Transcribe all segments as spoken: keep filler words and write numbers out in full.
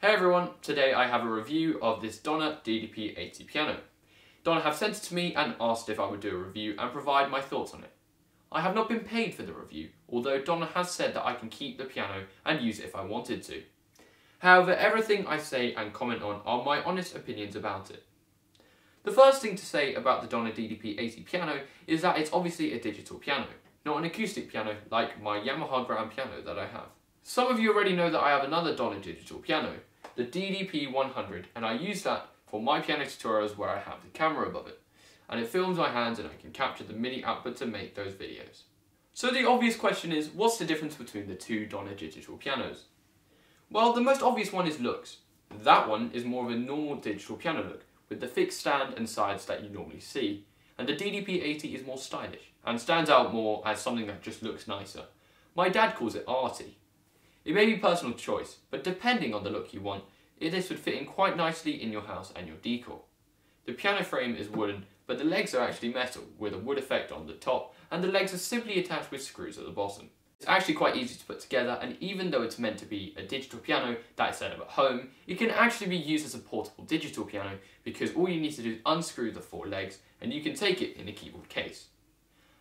Hey everyone, today I have a review of this Donner D D P eighty piano. Donner have sent it to me and asked if I would do a review and provide my thoughts on it. I have not been paid for the review, although Donner has said that I can keep the piano and use it if I wanted to. However, everything I say and comment on are my honest opinions about it. The first thing to say about the Donner D D P eighty piano is that it's obviously a digital piano, not an acoustic piano like my Yamaha Grand piano that I have. Some of you already know that I have another Donner digital piano, the D D P one hundred, and I use that for my piano tutorials where I have the camera above it, and it films my hands and I can capture the MIDI output to make those videos. So the obvious question is, what's the difference between the two Donner digital pianos? Well, the most obvious one is looks. That one is more of a normal digital piano look, with the fixed stand and sides that you normally see, and the D D P eighty is more stylish, and stands out more as something that just looks nicer. My dad calls it arty. It may be personal choice, but depending on the look you want, this would fit in quite nicely in your house and your decor. The piano frame is wooden, but the legs are actually metal, with a wood effect on the top, and the legs are simply attached with screws at the bottom. It's actually quite easy to put together, and even though it's meant to be a digital piano that is set up at home, it can actually be used as a portable digital piano, because all you need to do is unscrew the four legs, and you can take it in a keyboard case.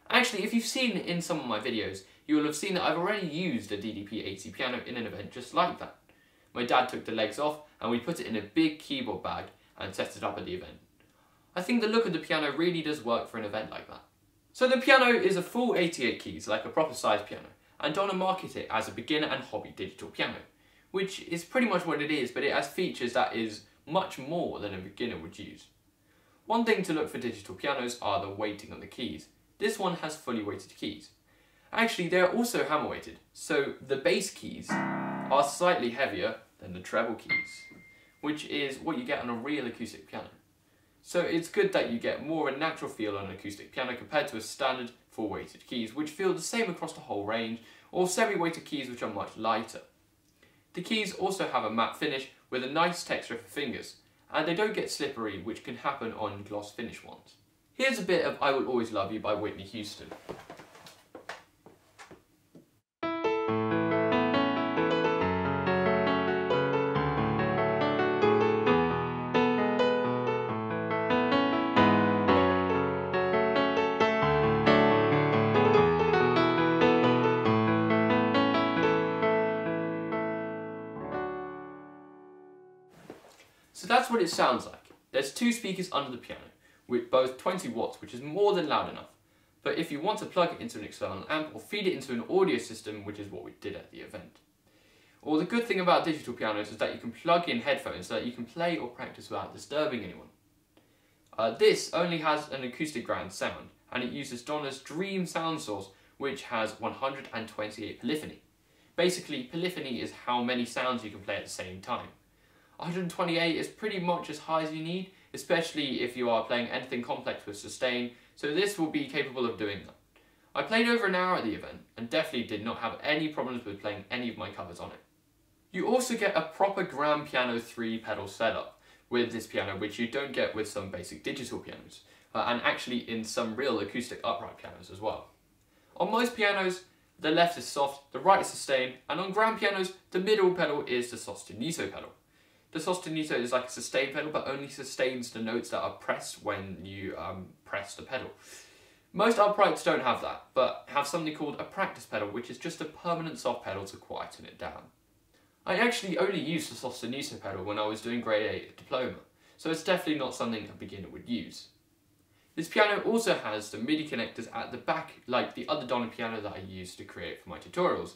Actually, if you've seen in some of my videos, you will have seen that I've already used a D D P eighty piano in an event just like that. My dad took the legs off, and we put it in a big keyboard bag and set it up at the event. I think the look of the piano really does work for an event like that. So the piano is a full eighty-eight keys, like a proper sized piano, and Donner market it as a beginner and hobby digital piano, which is pretty much what it is, but it has features that is much more than a beginner would use. One thing to look for digital pianos are the weighting on the keys. This one has fully weighted keys. Actually, they are also hammer weighted, so the bass keys are slightly heavier than the treble keys, which is what you get on a real acoustic piano. So it's good that you get more of a natural feel on an acoustic piano compared to a standard full weighted keys, which feel the same across the whole range, or semi-weighted keys which are much lighter. The keys also have a matte finish with a nice texture for fingers, and they don't get slippery, which can happen on gloss finish ones. Here's a bit of I Will Always Love You by Whitney Houston. So that's what it sounds like. There's two speakers under the piano, with both twenty watts, which is more than loud enough. But if you want to plug it into an external amp or feed it into an audio system, which is what we did at the event. Or the good thing about digital pianos is that you can plug in headphones so that you can play or practice without disturbing anyone. Uh, this only has an acoustic grand sound, and it uses Donner's Dream Sound Source, which has one hundred twenty-eight polyphony. Basically, polyphony is how many sounds you can play at the same time. one hundred twenty-eight is pretty much as high as you need, especially if you are playing anything complex with sustain, so this will be capable of doing that. I played over an hour at the event, and definitely did not have any problems with playing any of my covers on it. You also get a proper grand piano three pedal setup with this piano, which you don't get with some basic digital pianos, uh, and actually in some real acoustic upright pianos as well. On most pianos, the left is soft, the right is sustain, and on grand pianos, the middle pedal is the Sostenuto pedal. The sostenuto is like a sustain pedal, but only sustains the notes that are pressed when you um, press the pedal. Most uprights don't have that, but have something called a practice pedal, which is just a permanent soft pedal to quieten it down. I actually only used the sostenuto pedal when I was doing grade eight at diploma, so it's definitely not something a beginner would use. This piano also has the MIDI connectors at the back, like the other Donner piano that I used to create for my tutorials.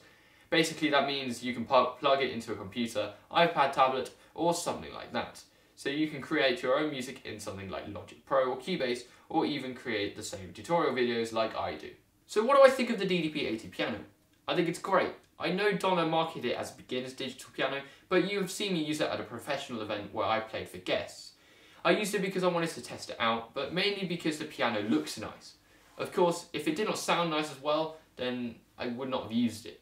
Basically, that means you can plug it into a computer, iPad, tablet, or something like that. So you can create your own music in something like Logic Pro or Cubase, or even create the same tutorial videos like I do. So what do I think of the D D P eighty piano? I think it's great. I know Donner marketed it as a beginner's digital piano, but you have seen me use it at a professional event where I played for guests. I used it because I wanted to test it out, but mainly because the piano looks nice. Of course, if it did not sound nice as well, then I would not have used it.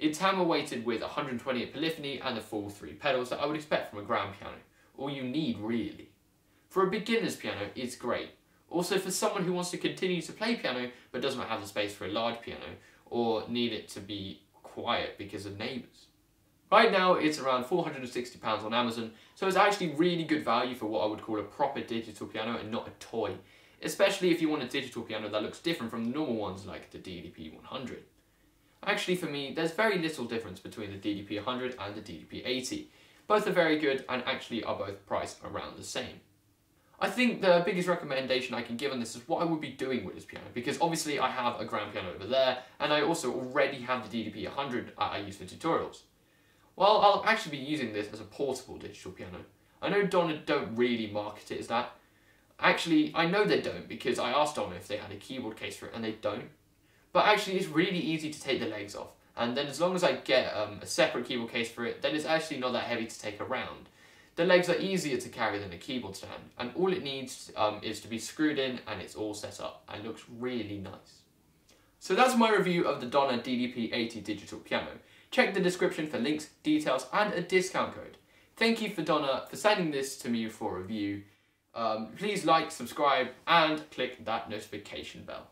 It's hammer weighted with one hundred twenty-eight polyphony and the full three pedals that I would expect from a grand piano, all you need really. For a beginner's piano, it's great. Also for someone who wants to continue to play piano but doesn't have the space for a large piano, or need it to be quiet because of neighbours. Right now it's around four hundred and sixty pounds on Amazon, so it's actually really good value for what I would call a proper digital piano and not a toy, especially if you want a digital piano that looks different from the normal ones like the D D P one hundred. Actually for me, there's very little difference between the D D P one hundred and the D D P eighty. Both are very good and actually are both priced around the same. I think the biggest recommendation I can give on this is what I would be doing with this piano, because obviously I have a grand piano over there and I also already have the D D P one hundred I use for tutorials. Well, I'll actually be using this as a portable digital piano. I know Donner don't really market it as that. Actually, I know they don't because I asked Donner if they had a keyboard case for it and they don't. But actually it's really easy to take the legs off, and then as long as I get um, a separate keyboard case for it, then it's actually not that heavy to take around. The legs are easier to carry than a keyboard stand, and all it needs um, is to be screwed in and it's all set up and looks really nice. So that's my review of the Donner D D P eighty digital piano. Check the description for links, details and a discount code. Thank you for Donner for sending this to me for review. Um, please like, subscribe and click that notification bell.